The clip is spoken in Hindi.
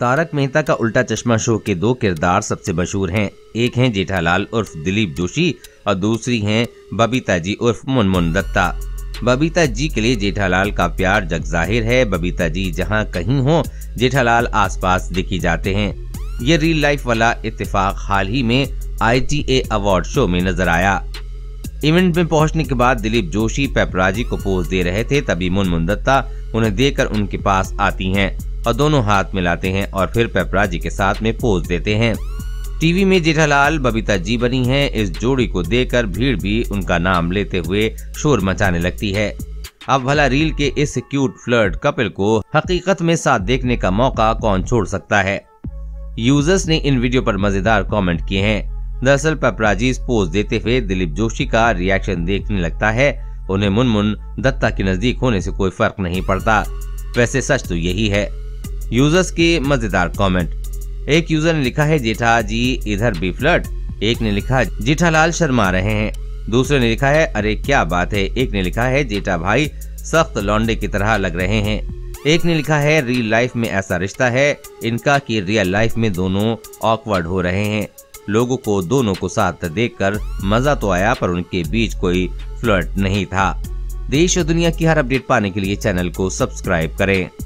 तारक मेहता का उल्टा चश्मा शो के दो किरदार सबसे मशहूर हैं। एक हैं जेठालाल उर्फ दिलीप जोशी और दूसरी हैं बबीता जी उर्फ मुनमुन दत्ता। बबीता जी के लिए जेठालाल का प्यार जग जाहिर है। बबीता जी जहां कहीं हो जेठालाल आसपास दिखी जाते हैं। ये रियल लाइफ वाला इत्तेफाक हाल ही में ITA अवार्ड शो में नजर आया। इवेंट में पहुंचने के बाद दिलीप जोशी पेपराजी को पोज दे रहे थे, तभी मुनमुन दत्ता उन्हें देखकर उनके पास आती हैं और दोनों हाथ मिलाते हैं और फिर पेपराजी के साथ में पोज देते हैं। टीवी में जेठालाल बबीता जी बनी हैं। इस जोड़ी को देखकर भीड़ भी उनका नाम लेते हुए शोर मचाने लगती है। अब भला रील के इस क्यूट फ्लर्ट कपल को हकीकत में साथ देखने का मौका कौन छोड़ सकता है। यूजर्स ने इन वीडियो पर मजेदार कमेंट किए हैं। दरअसल पेपराजी पोज देते हुए दिलीप जोशी का रिएक्शन देखने लगता है। उन्हें मुनमुन दत्ता के नजदीक होने से कोई फर्क नहीं पड़ता। वैसे सच तो यही है। यूजर्स के मजेदार कमेंट। एक यूजर ने लिखा है जेठा जी इधर भी फ्लर्ट। एक ने लिखा जेठालाल शर्मा रहे हैं। दूसरे ने लिखा है अरे क्या बात है। एक ने लिखा है जेठा भाई सख्त लौंडे की तरह लग रहे हैं। एक ने लिखा है रियल लाइफ में ऐसा रिश्ता है इनका कि रियल लाइफ में दोनों ऑकवर्ड हो रहे हैं। लोगों को दोनों को साथ देखकर मजा तो आया पर उनके बीच कोई फ्लर्ट नहीं था। देश और दुनिया की हर अपडेट पाने के लिए चैनल को सब्सक्राइब करें।